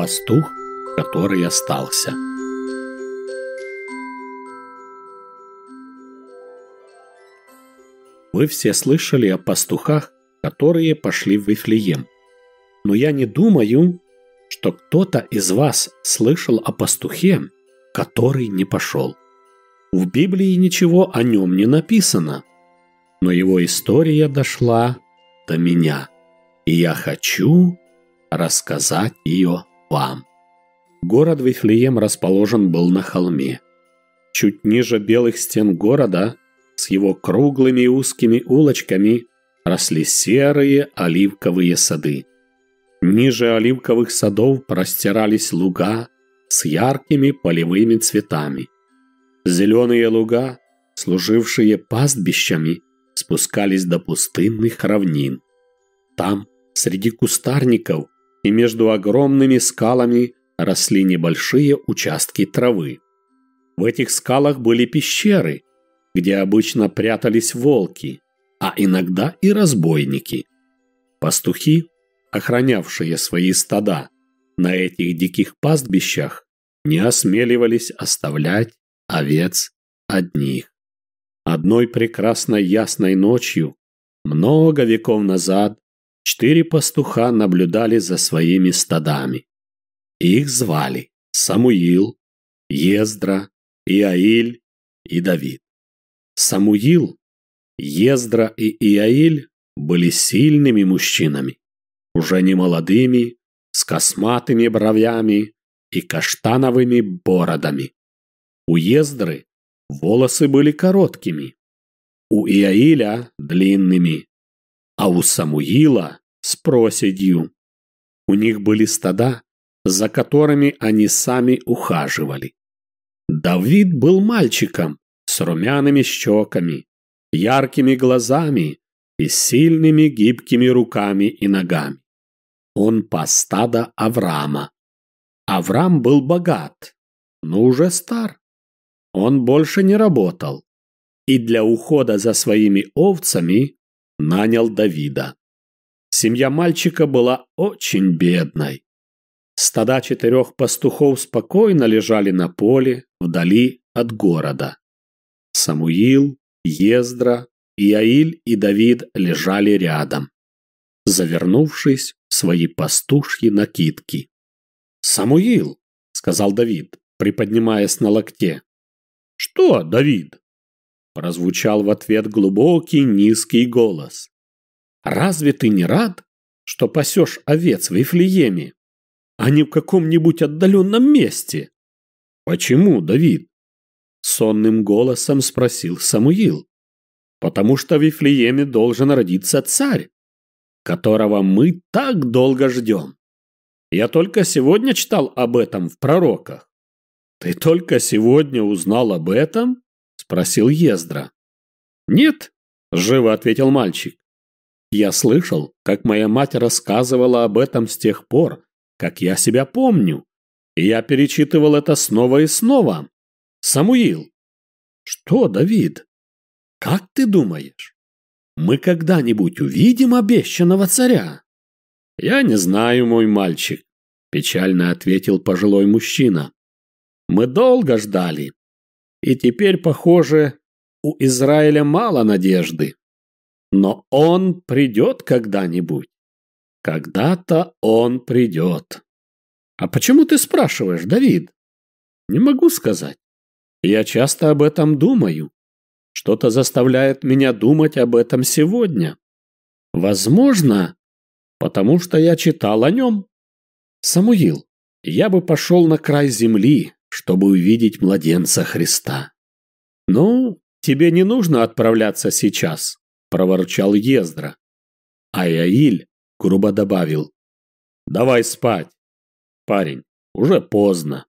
пастух, который остался. Вы все слышали о пастухах, которые пошли в Вифлеем. Но я не думаю, что кто-то из вас слышал о пастухе, который не пошел. В Библии ничего о нем не написано, но его история дошла до меня, и я хочу рассказать ее вам. Город Вифлеем расположен был на холме. Чуть ниже белых стен города, с его круглыми и узкими улочками, росли серые оливковые сады. Ниже оливковых садов простирались луга с яркими полевыми цветами. Зеленые луга, служившие пастбищами, спускались до пустынных равнин. Там, среди кустарников и между огромными скалами, росли небольшие участки травы. В этих скалах были пещеры, где обычно прятались волки, а иногда и разбойники. Пастухи, охранявшие свои стада на этих диких пастбищах, не осмеливались оставлять овец одних. Одной прекрасной ясной ночью, много веков назад, 4 пастуха наблюдали за своими стадами. Их звали Самуил, Ездра, Иаиль и Давид. Самуил, Ездра и Иаиль были сильными мужчинами, уже не молодыми, с косматыми бровями и каштановыми бородами. У Ездры волосы были короткими, у Иаиля – длинными, а у Самуила – с проседью. У них были стада, за которыми они сами ухаживали. Давид был мальчиком с румяными щеками, яркими глазами и сильными гибкими руками и ногами. Он пас стадо Авраама. Авраам был богат, но уже стар. Он больше не работал и для ухода за своими овцами нанял Давида. Семья мальчика была очень бедной. Стада 4 пастухов спокойно лежали на поле вдали от города. Самуил, Ездра, Иаиль и Давид лежали рядом, завернувшись в свои пастушьи накидки. «Самуил», — сказал Давид, приподнимаясь на локте. «Что, Давид?» – прозвучал в ответ глубокий низкий голос. «Разве ты не рад, что пасешь овец в Вифлееме, а не в каком-нибудь отдаленном месте?» «Почему, Давид?» – сонным голосом спросил Самуил. «Потому что в Вифлееме должен родиться царь, которого мы так долго ждем. Я только сегодня читал об этом в пророках». «Ты только сегодня узнал об этом?» – спросил Ездра. «Нет», – живо ответил мальчик. «Я слышал, как моя мать рассказывала об этом с тех пор, как я себя помню, и я перечитывал это снова и снова. Самуил!» «Что, Давид? Как ты думаешь, мы когда-нибудь увидим обещанного царя?» «Я не знаю, мой мальчик», – печально ответил пожилой мужчина. «Мы долго ждали, и теперь, похоже, у Израиля мало надежды. Но он придет когда-нибудь. Когда-то он придет». «А почему ты спрашиваешь, Давид?» «Не могу сказать. Я часто об этом думаю. Что-то заставляет меня думать об этом сегодня. Возможно, потому что я читал о нем. Самуил, я бы пошел на край земли, чтобы увидеть младенца Христа». «Ну, тебе не нужно отправляться сейчас», – проворчал Ездра. А Иаиль грубо добавил: «Давай спать, парень, уже поздно».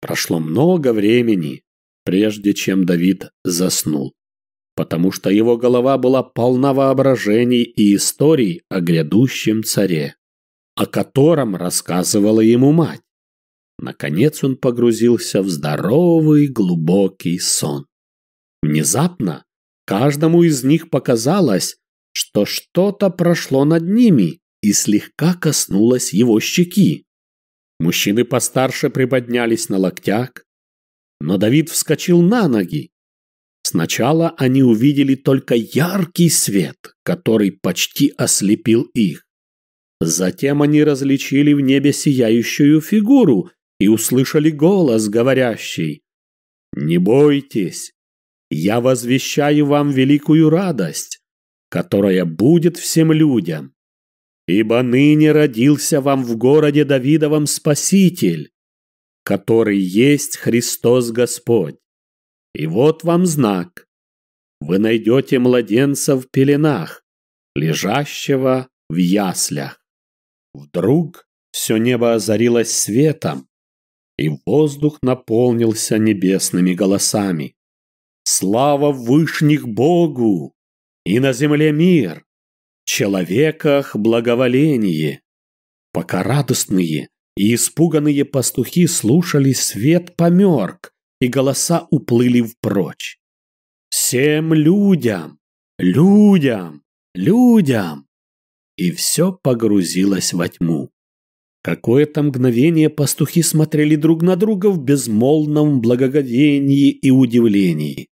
Прошло много времени, прежде чем Давид заснул, потому что его голова была полна воображений и историй о грядущем царе, о котором рассказывала ему мать. Наконец он погрузился в здоровый глубокий сон. Внезапно каждому из них показалось, что что-то прошло над ними и слегка коснулось его щеки. Мужчины постарше приподнялись на локтях, но Давид вскочил на ноги. Сначала они увидели только яркий свет, который почти ослепил их. Затем они различили в небе сияющую фигуру и услышали голос, говорящий: «Не бойтесь, я возвещаю вам великую радость, которая будет всем людям. Ибо ныне родился вам в городе Давидовом Спаситель, который есть Христос Господь. И вот вам знак. Вы найдете младенца в пеленах, лежащего в яслях». Вдруг все небо озарилось светом, и воздух наполнился небесными голосами: «Слава вышних Богу! И на земле мир! В человеках благоволение!» Пока радостные и испуганные пастухи слушали, свет померк, и голоса уплыли впрочь. «Всем людям! Людям! Людям!» И все погрузилось во тьму. Какое-то мгновение пастухи смотрели друг на друга в безмолвном благоговении и удивлении.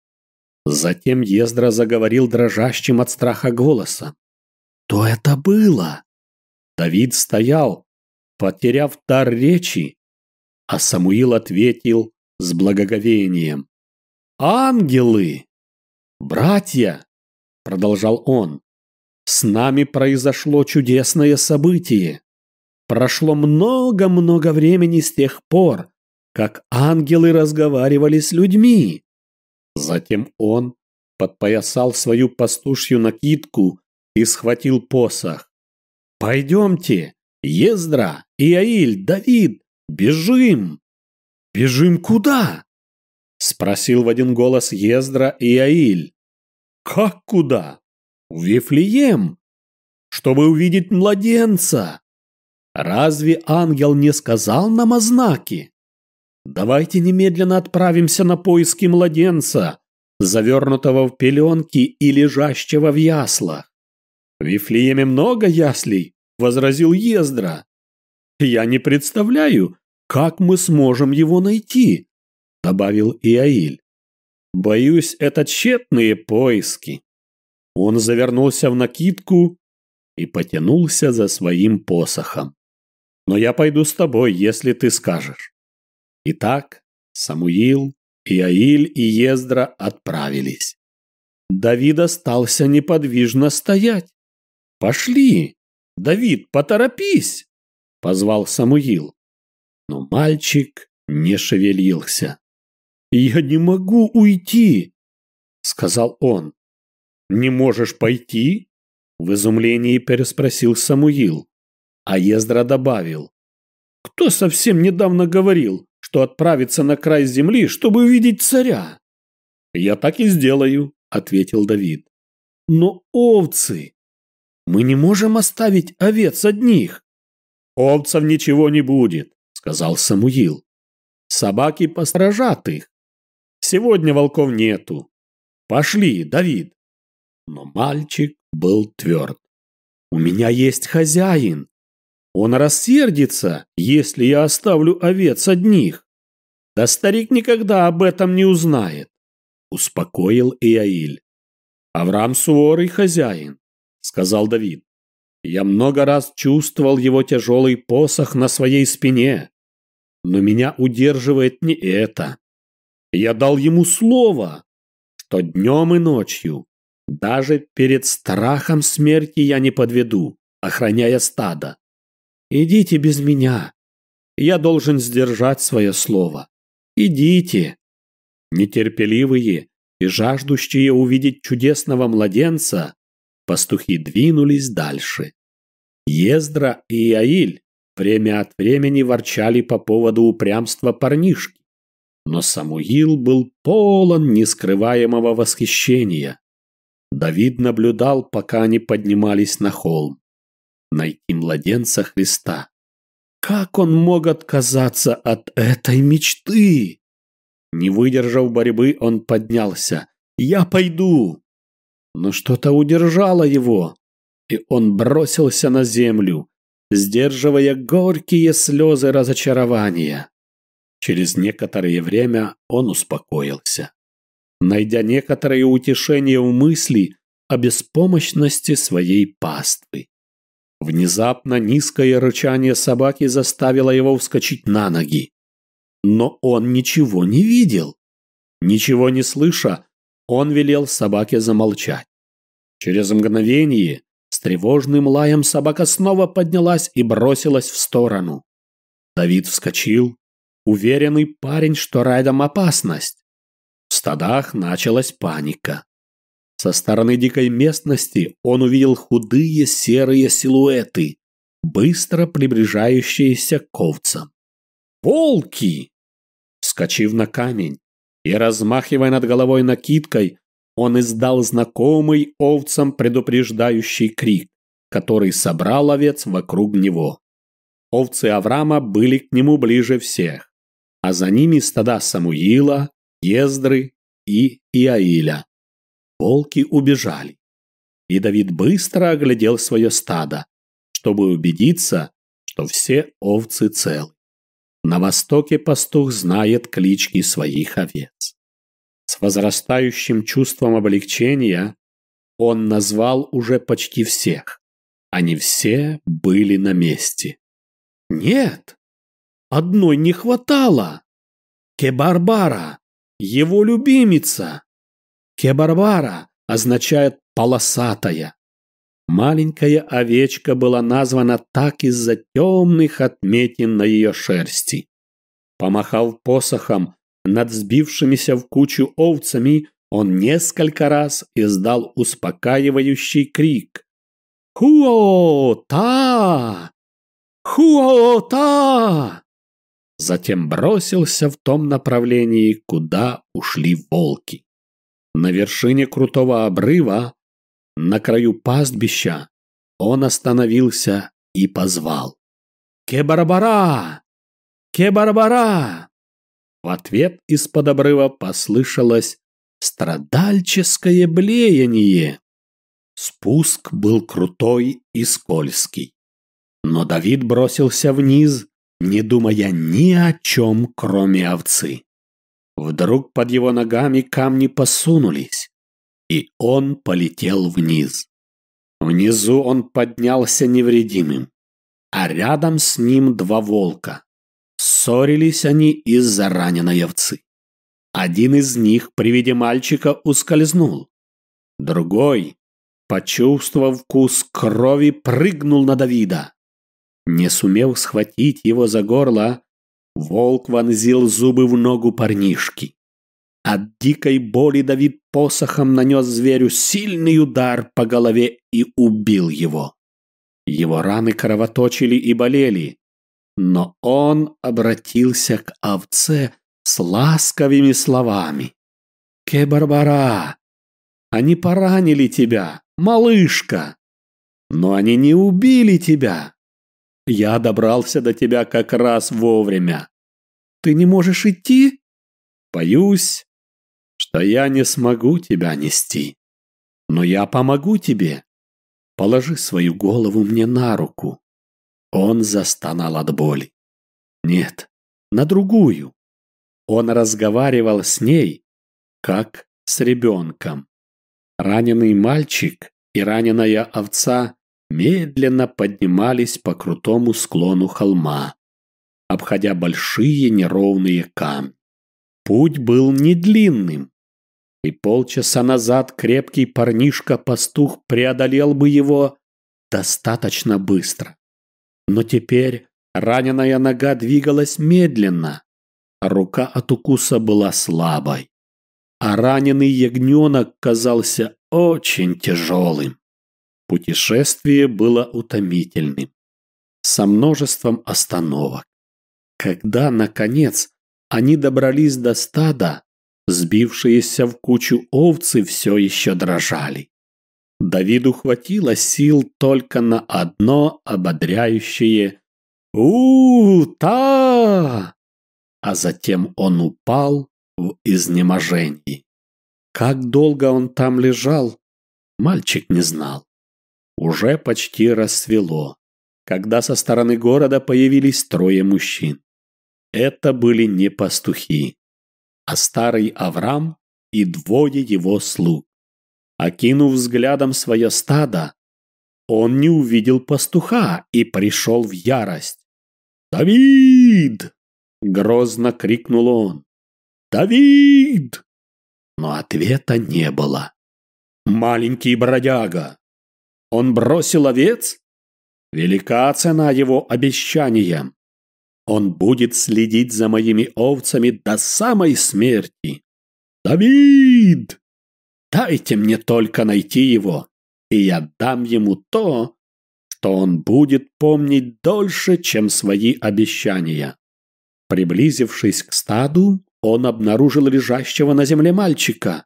Затем Ездра заговорил дрожащим от страха голосом: «Что это было?» Давид стоял, потеряв дар речи, а Самуил ответил с благоговением: «Ангелы! Братья!» – продолжал он. «С нами произошло чудесное событие. Прошло много-много времени с тех пор, как ангелы разговаривали с людьми». Затем он подпоясал свою пастушью накидку и схватил посох. «Пойдемте, Ездра, Иаиль, Давид, бежим!» «Бежим куда?» — спросил в один голос Ездра и Иаиль. «Как куда?» «В Вифлеем, чтобы увидеть младенца. Разве ангел не сказал нам о знаке? Давайте немедленно отправимся на поиски младенца, завернутого в пеленки и лежащего в яслах». «В Вифлееме много яслей», — возразил Ездра. «Я не представляю, как мы сможем его найти», — добавил Иаиль. «Боюсь, это тщетные поиски». Он завернулся в накидку и потянулся за своим посохом. «Но я пойду с тобой, если ты скажешь». Итак, Самуил, Иаиль и Ездра отправились. Давид остался неподвижно стоять. «Пошли! Давид, поторопись!» – позвал Самуил. Но мальчик не шевелился. «Я не могу уйти!» – сказал он. «Не можешь пойти?» – в изумлении переспросил Самуил. А Ездра добавил: «Кто совсем недавно говорил, что отправится на край земли, чтобы увидеть царя?» «Я так и сделаю», – ответил Давид. «Но овцы! Мы не можем оставить овец одних». «Овцев ничего не будет», — сказал Самуил. «Собаки посторожат их. Сегодня волков нету. Пошли, Давид». Но мальчик был тверд. «У меня есть хозяин. Он рассердится, если я оставлю овец одних. Да старик никогда об этом не узнает», — успокоил Иаиль. «Авраам суворый хозяин», — сказал Давид. «Я много раз чувствовал его тяжелый посох на своей спине, но меня удерживает не это. Я дал ему слово, что днем и ночью, даже перед страхом смерти, я не подведу, охраняя стадо. Идите без меня. Я должен сдержать свое слово. Идите». Нетерпеливые и жаждущие увидеть чудесного младенца, пастухи двинулись дальше. Ездра и Иаиль время от времени ворчали по поводу упрямства парнишки, но Самуил был полон нескрываемого восхищения. Давид наблюдал, пока они поднимались на холм. Найти младенца Христа. Как он мог отказаться от этой мечты? Не выдержав борьбы, он поднялся. «Я пойду!» Но что-то удержало его, и он бросился на землю, сдерживая горькие слезы разочарования. Через некоторое время он успокоился, найдя некоторое утешение в мысли о беспомощности своей паствы. Внезапно низкое рычание собаки заставило его вскочить на ноги. Но он ничего не видел. Ничего не слыша, он велел собаке замолчать. Через мгновение с тревожным лаем собака снова поднялась и бросилась в сторону. Давид вскочил, уверенный парень, что рядом опасность. В стадах началась паника. Со стороны дикой местности он увидел худые серые силуэты, быстро приближающиеся к овцам. «Волки!» Вскочив на камень и размахивая над головой накидкой, он издал знакомый овцам предупреждающий крик, который собрал овец вокруг него. Овцы Авраама были к нему ближе всех, а за ними стада Самуила, Ездры и Иаиля. Волки убежали, и Давид быстро оглядел свое стадо, чтобы убедиться, что все овцы целы. На востоке пастух знает клички своих овец. С возрастающим чувством облегчения он назвал уже почти всех. Они все были на месте. Нет, одной не хватало. Кебарбара, его любимица. Кебарбара означает «полосатая». Маленькая овечка была названа так из-за темных отметин на ее шерсти. Помахав посохом над сбившимися в кучу овцами, он несколько раз издал успокаивающий крик. «Хуо-та! Хуо-та!» Затем бросился в том направлении, куда ушли волки. На вершине крутого обрыва, на краю пастбища, он остановился и позвал: «Кебарбара! Кебарбара!» В ответ из-под обрыва послышалось страдальческое блеяние. Спуск был крутой и скользкий. Но Давид бросился вниз, не думая ни о чем, кроме овцы. Вдруг под его ногами камни посунулись, и он полетел вниз. Внизу он поднялся невредимым, а рядом с ним два волка. Ссорились они из-за раненой овцы. Один из них при виде мальчика ускользнул. Другой, почувствовав вкус крови, прыгнул на Давида. Не сумев схватить его за горло, волк вонзил зубы в ногу парнишки. От дикой боли Давид посохом нанес зверю сильный удар по голове и убил его. Его раны кровоточили и болели, но он обратился к овце с ласковыми словами. «Кебарбара, они поранили тебя, малышка, но они не убили тебя. Я добрался до тебя как раз вовремя. Ты не можешь идти? Боюсь, что я не смогу тебя нести. Но я помогу тебе. Положи свою голову мне на руку». Он застонал от боли. Нет, на другую. Он разговаривал с ней, как с ребенком. Раненый мальчик и раненая овца медленно поднимались по крутому склону холма, обходя большие неровные камни. Путь был не длинным, и полчаса назад крепкий парнишка-пастух преодолел бы его достаточно быстро. Но теперь раненая нога двигалась медленно, а рука от укуса была слабой, а раненый ягненок казался очень тяжелым. Путешествие было утомительным, со множеством остановок. Когда, наконец, они добрались до стада, сбившиеся в кучу овцы все еще дрожали. Давиду хватило сил только на одно ободряющее «У-та!», а затем он упал в изнеможении. Как долго он там лежал, мальчик не знал. Уже почти рассвело, когда со стороны города появились трое мужчин. Это были не пастухи, а старый Авраам и двое его слуг. Окинув взглядом свое стадо, он не увидел пастуха и пришел в ярость. «Давид!» – грозно крикнул он. «Давид!» Но ответа не было. «Маленький бродяга! Он бросил овец? Велика цена его обещаниям! Он будет следить за моими овцами до самой смерти! Давид! Дайте мне только найти его, и я дам ему то, что он будет помнить дольше, чем свои обещания!» Приблизившись к стаду, он обнаружил лежащего на земле мальчика.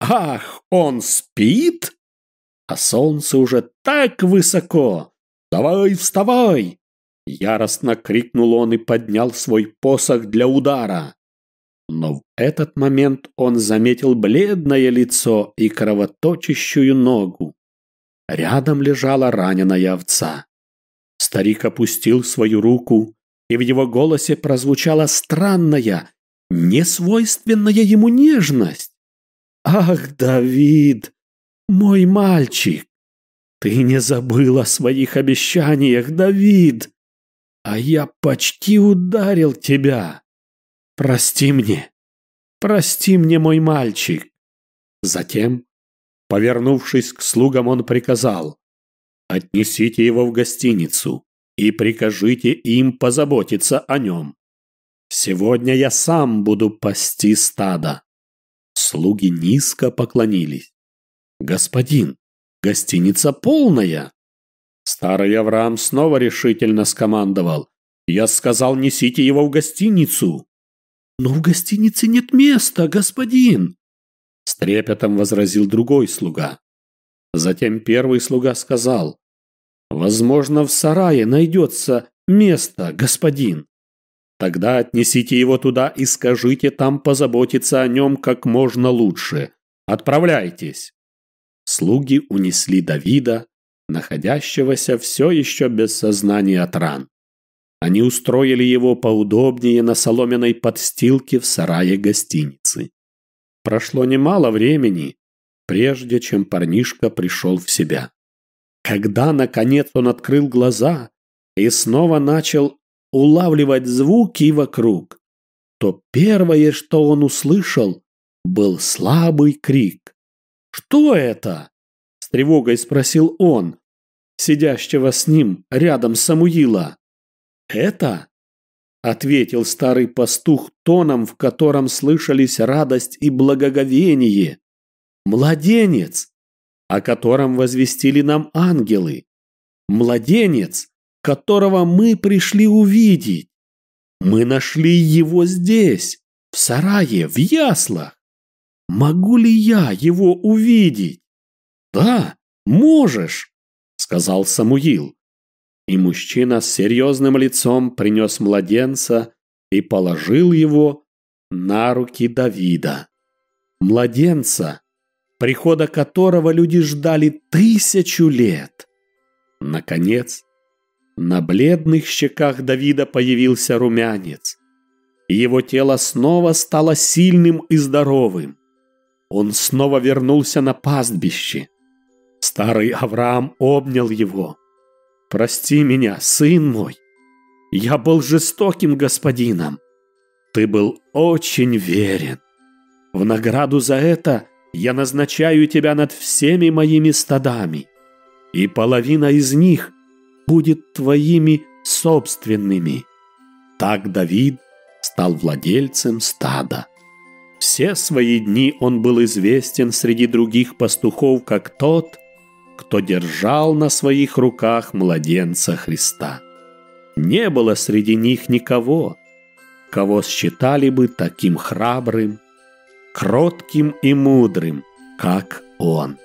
«Ах, он спит? А солнце уже так высоко! Давай, вставай!» Яростно крикнул он и поднял свой посох для удара. Но в этот момент он заметил бледное лицо и кровоточащую ногу. Рядом лежала раненая овца. Старик опустил свою руку, и в его голосе прозвучала странная, несвойственная ему нежность. «Ах, Давид, мой мальчик, ты не забыл о своих обещаниях, Давид, а я почти ударил тебя. Прости мне, мой мальчик». Затем, повернувшись к слугам, он приказал: «Отнесите его в гостиницу и прикажите им позаботиться о нем. Сегодня я сам буду пасти стадо». Слуги низко поклонились. «Господин, гостиница полная!» Старый Авраам снова решительно скомандовал: «Я сказал, несите его в гостиницу!» «Но в гостинице нет места, господин!» С трепетом возразил другой слуга. Затем первый слуга сказал: «Возможно, в сарае найдется место, господин. Тогда отнесите его туда и скажите там позаботиться о нем как можно лучше. Отправляйтесь!» Слуги унесли Давида, находящегося все еще без сознания от ран. Они устроили его поудобнее на соломенной подстилке в сарае гостиницы. Прошло немало времени, прежде чем парнишка пришел в себя. Когда, наконец, он открыл глаза и снова начал улавливать звуки вокруг, то первое, что он услышал, был слабый крик. «Что это?» – с тревогой спросил он сидящего с ним рядом Самуила. «Это?» – ответил старый пастух тоном, в котором слышались радость и благоговение. «Младенец, о котором возвестили нам ангелы. Младенец, которого мы пришли увидеть. Мы нашли его здесь, в сарае, в яслах. Могу ли я его увидеть?» «Да, можешь», — сказал Самуил. И мужчина с серьезным лицом принес младенца и положил его на руки Давида. Младенца, прихода которого люди ждали 1000 лет. Наконец, на бледных щеках Давида появился румянец. Его тело снова стало сильным и здоровым. Он снова вернулся на пастбище. Старый Авраам обнял его. «Прости меня, сын мой. Я был жестоким господином. Ты был очень верен. В награду за это я назначаю тебя над всеми моими стадами, и половина из них будет твоими собственными». Так Давид стал владельцем стада. Все свои дни он был известен среди других пастухов как тот, кто держал на своих руках младенца Христа. Не было среди них никого, кого считали бы таким храбрым, кротким и мудрым, как он.